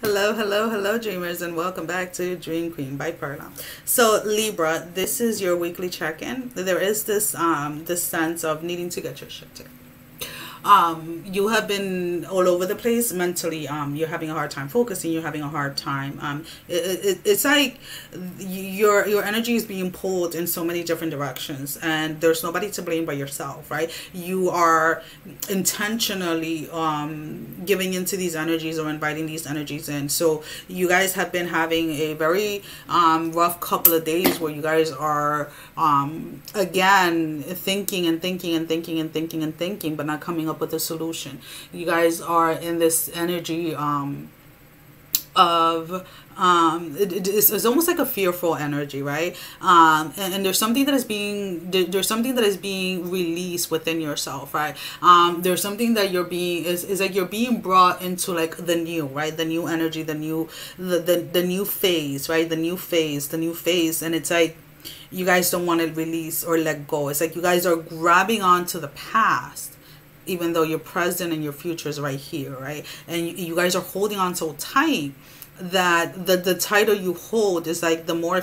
Hello, hello, hello, dreamers, and welcome back to Dream Queen by Parla. So Libra, this is your weekly check-in. There is this this sense of needing to get your shit together. You have been all over the place mentally. You're having a hard time focusing. You're having a hard time. It's like your energy is being pulled in so many different directions, and there's nobody to blame but yourself, right? You are intentionally giving into these energies or inviting these energies in. So you guys have been having a very rough couple of days where you guys are again thinking, but not coming up with a solution. You guys are in this energy it's almost like a fearful energy, right? And there's something that is being released within yourself, right? There's something that you're being is like you're being brought into, like, the new, right? The new energy, the new phase, right? The new phase. And it's like you guys don't want to release or let go. It's like you guys are grabbing onto the past, even though your present and your future is right here, right? And you guys are holding on so tight that the tighter you hold is like the more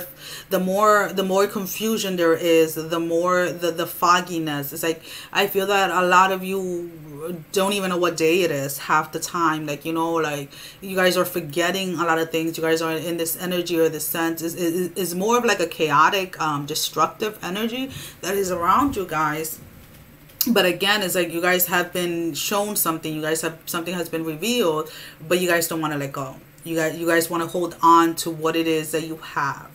confusion there is, the more the fogginess. It's like I feel that a lot of you don't even know what day it is half the time. Like, you know, like you guys are forgetting a lot of things. You guys are in this energy or this sense is more of like a chaotic, destructive energy that is around you guys. But again, it's like you guys have been shown something. You guys have something has been revealed, but you guys don't want to let go. You guys want to hold on to what it is that you have,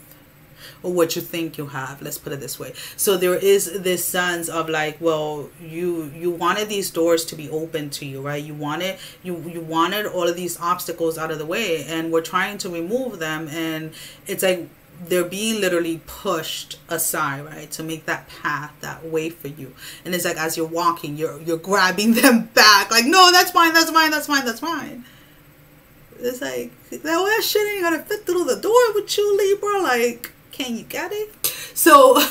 or what you think you have. Let's put it this way. So there is this sense of like, well, you wanted these doors to be open to you, right? You wanted all of these obstacles out of the way, and we're trying to remove them, and it's like they're being literally pushed aside, right, to make that path, that way for you. And it's like as you're walking, you're grabbing them back, like, no, that's mine, that's mine, that's mine, that's mine. It's like that shit ain't gonna fit through the door with you, Libra. Like, can you get it? So, and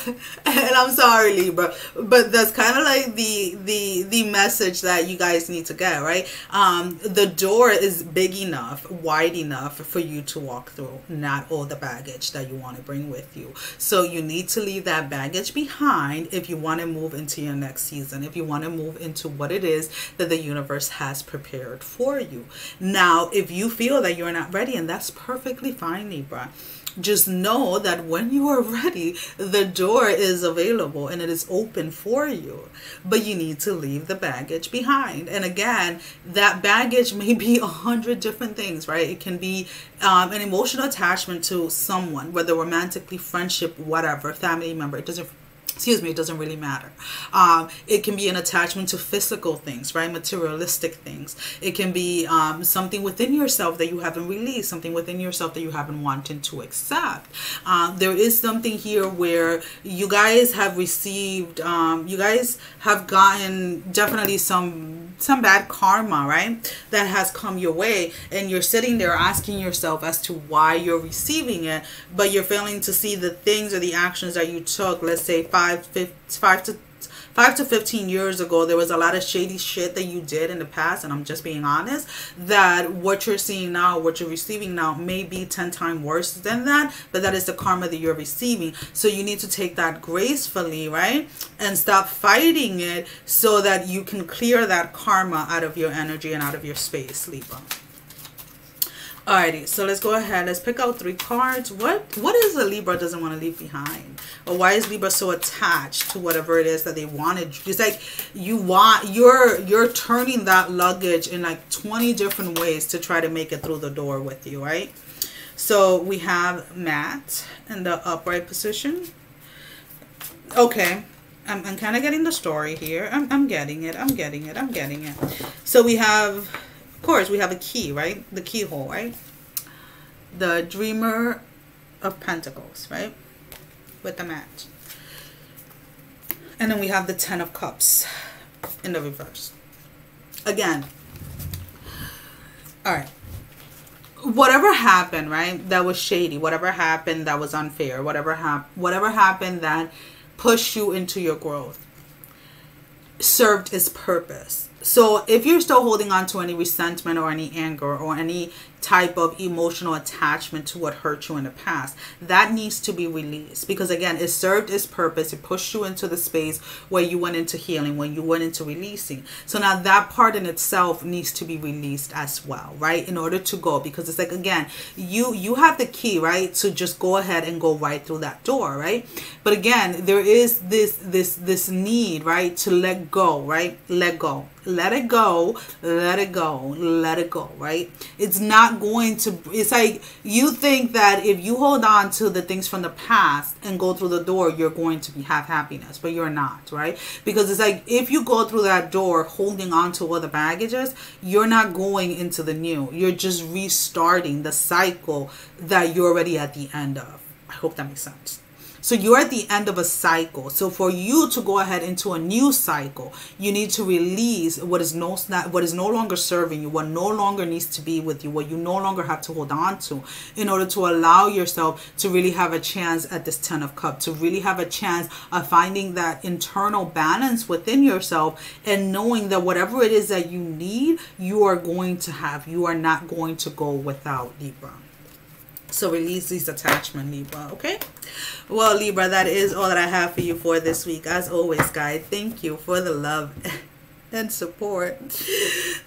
I'm sorry, Libra, but that's kind of like the message that you guys need to get, right? The door is big enough, wide enough for you to walk through, not all the baggage that you want to bring with you. So you need to leave that baggage behind if you want to move into your next season, if you want to move into what it is that the universe has prepared for you. Now, if you feel that you're not ready, and that's perfectly fine, Libra, just know that when you are ready, the door is available and it is open for you, but you need to leave the baggage behind. And again, that baggage may be 100 different things, right? It can be an emotional attachment to someone, whether romantically, friendship, whatever, family member. It doesn't, excuse me, it doesn't really matter. It can be an attachment to physical things, right? Materialistic things. It can be something within yourself that you haven't released, something within yourself that you haven't wanted to accept. There is something here where you guys have received, you guys have gotten definitely some bad karma, right, that has come your way, and you're sitting there asking yourself as to why you're receiving it, but you're failing to see the things or the actions that you took. Let's say 5 to 15 years ago, there was a lot of shady shit that you did in the past, and I'm just being honest, that what you're seeing now, what you're receiving now, may be 10 times worse than that, but that is the karma that you're receiving. So you need to take that gracefully, right, and stop fighting it so that you can clear that karma out of your energy and out of your space, Libra. Alrighty, so let's go ahead. Let's pick out three cards. What is a Libra doesn't want to leave behind? Or why is Libra so attached to whatever it is that they wanted? It's like you're turning that luggage in like 20 different ways to try to make it through the door with you, right? So we have Matt in the upright position. Okay. I'm kind of getting the story here. I'm getting it. So we have, of course, we have a key, right? The keyhole, right? The Dreamer of Pentacles, right? With the match. And then we have the Ten of Cups in the reverse. Again. All right. Whatever happened, right, that was shady. Whatever happened that was unfair. Whatever happened that pushed you into your growth served its purpose. So if you're still holding on to any resentment or any anger or any type of emotional attachment to what hurt you in the past, that needs to be released, because again, it served its purpose. It pushed you into the space where you went into healing, when you went into releasing. So now that part in itself needs to be released as well, right? In order to go, because it's like, again, you have the key, right? To just go ahead and go right through that door, right? But again, there is this need, right? To let go, right? Let go. Let it go, let it go, let it go, right? It's not going to, it's like you think that if you hold on to the things from the past and go through the door, you're going to have happiness, but you're not, right? Because it's like if you go through that door holding on to all the baggages, you're not going into the new. You're just restarting the cycle that you're already at the end of. I hope that makes sense. So you're at the end of a cycle. So for you to go ahead into a new cycle, you need to release what is no longer serving you, what no longer needs to be with you, what you no longer have to hold on to, in order to allow yourself to really have a chance at this 10 of Cups, to really have a chance of finding that internal balance within yourself and knowing that whatever it is that you need, you are going to have. You are not going to go without, Libra. So release these attachments, Libra, okay? Well, Libra, that is all that I have for you for this week. As always, guys, thank you for the love and support.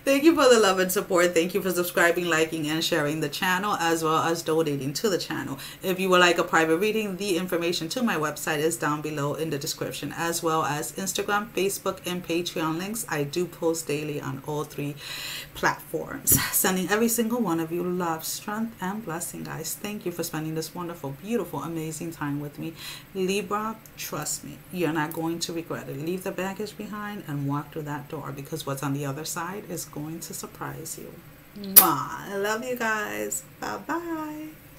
Thank you for the love and support. Thank you for subscribing, liking, and sharing the channel, as well as donating to the channel. If you would like a private reading, the information to my website is down below in the description, as well as Instagram, Facebook, and Patreon links. I do post daily on all three platforms. Sending every single one of you love, strength, and blessing, guys. Thank you for spending this wonderful, beautiful, amazing time with me. Libra, trust me, you're not going to regret it. Leave the baggage behind and walk through that door, because what's on the other side is going to surprise you. Mwah. I love you guys. Bye-bye.